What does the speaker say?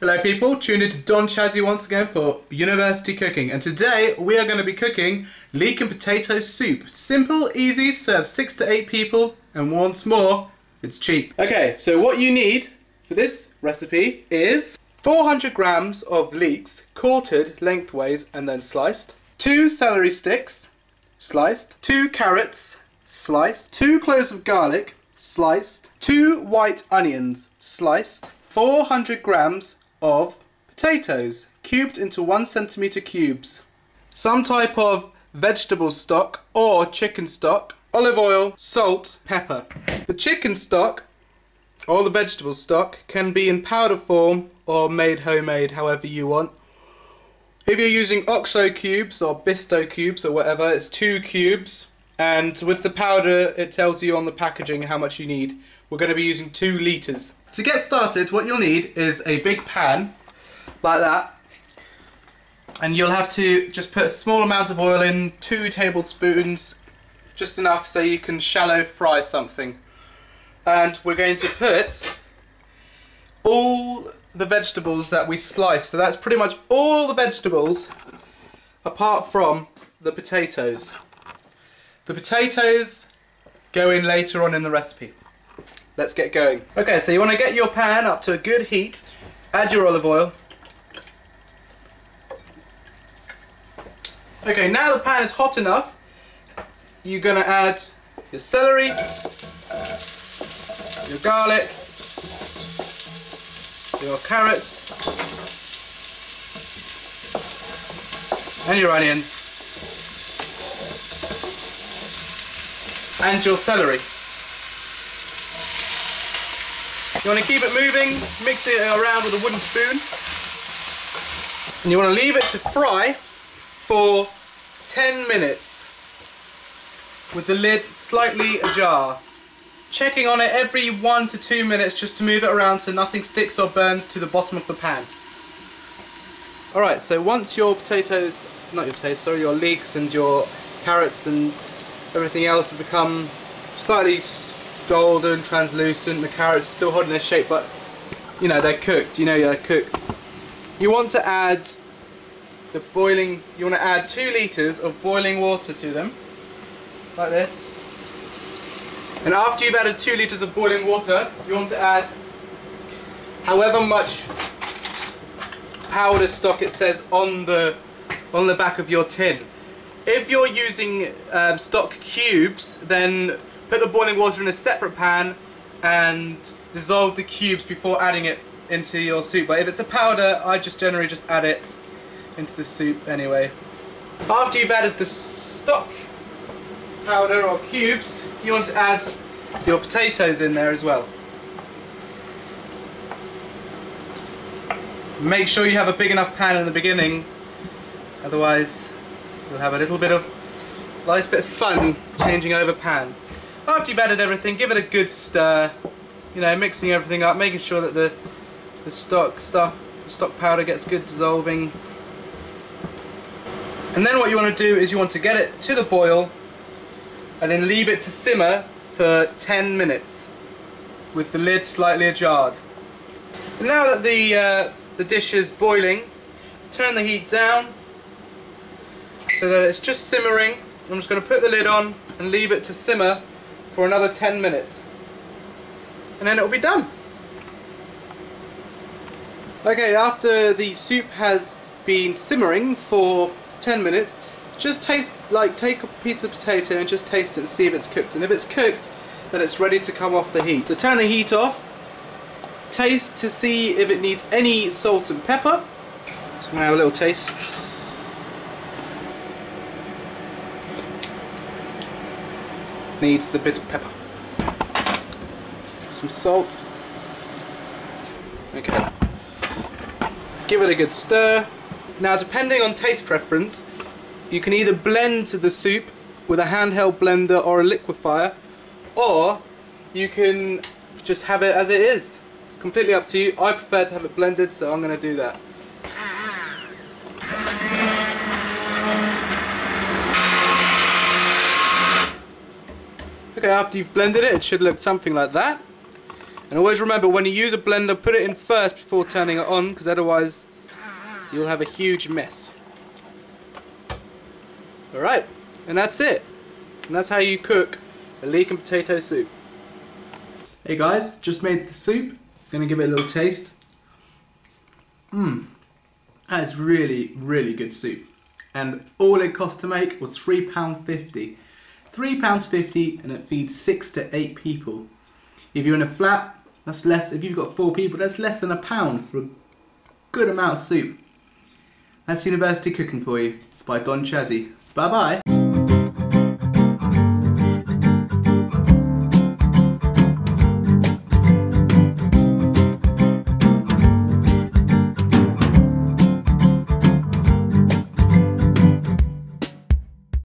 Hello people, tuned in to Don Shazzie once again for University Cooking, and today we are going to be cooking leek and potato soup. Simple, easy, serves 6 to 8 people, and once more, it's cheap. Okay, so what you need for this recipe is 400 grams of leeks, quartered lengthways and then sliced, 2 celery sticks, sliced, 2 carrots, sliced, 2 cloves of garlic, sliced, 2 white onions, sliced, 400 grams of potatoes, cubed into 1 centimeter cubes, some type of vegetable stock or chicken stock, olive oil, salt, pepper. The chicken stock or the vegetable stock can be in powder form or made homemade, however you want. If you're using Oxo cubes or Bisto cubes or whatever, it's 2 cubes, and with the powder it tells you on the packaging how much you need. We're going to be using 2 litres. To get started, what you'll need is a big pan, like that, and you'll have to just put a small amount of oil in, 2 tablespoons, just enough so you can shallow fry something. And we're going to put all the vegetables that we sliced, so that's pretty much all the vegetables apart from the potatoes. The potatoes go in later on in the recipe. Let's get going. Okay, so you want to get your pan up to a good heat, add your olive oil. Okay, now the pan is hot enough, you're going to add your celery, your garlic, your carrots, and your onions, and your celery. You want to keep it moving, mix it around with a wooden spoon, and you want to leave it to fry for 10 minutes with the lid slightly ajar, checking on it every 1 to 2 minutes just to move it around so nothing sticks or burns to the bottom of the pan. Alright, so once your potatoes, your leeks and your carrots and everything else have become slightly golden, translucent, the carrots are still holding their shape, but you know they're cooked, you want to add the boiling, you want to add 2 litres of boiling water to them, like this. And after you've added 2 litres of boiling water, you want to add however much powder stock it says on the back of your tin. If you're using stock cubes, then put the boiling water in a separate pan and dissolve the cubes before adding it into your soup. But if it's a powder, I just generally just add it into the soup anyway. After you've added the stock powder or cubes, you want to add your potatoes in there as well. Make sure you have a big enough pan in the beginning, otherwise you'll have a little bit of nice bit of fun changing over pans. After you've added everything, give it a good stir, mixing everything up, making sure that the stock powder gets good dissolving. And then what you want to do is you want to get it to the boil and then leave it to simmer for 10 minutes with the lid slightly ajar. And now that the dish is boiling, turn the heat down so that it's just simmering. I'm just going to put the lid on and leave it to simmer for another 10 minutes, and then it will be done. Okay, after the soup has been simmering for 10 minutes, just taste, take a piece of potato and just taste it and see if it's cooked. And if it's cooked, then it's ready to come off the heat. So turn the heat off, taste to see if it needs any salt and pepper. So I'm going to have a little taste. Needs a bit of pepper, some salt. Okay, give it a good stir. Now, depending on taste preference, you can either blend the soup with a handheld blender or a liquefier, or you can just have it as it is. It's completely up to you. I prefer to have it blended, so I'm going to do that. Okay, after you've blended it, it should look something like that. And always remember, when you use a blender, put it in first before turning it on, because otherwise you'll have a huge mess. Alright, and that's it. And that's how you cook a leek and potato soup. Hey guys, just made the soup. Gonna give it a little taste. That is really, really good soup. And all it cost to make was £3.50. £3.50, and it feeds 6 to 8 people. If you're in a flat, that's less. If you've got 4 people, that's less than £1 for a good amount of soup. That's University Cooking for you, by Don Shazzie. Bye bye.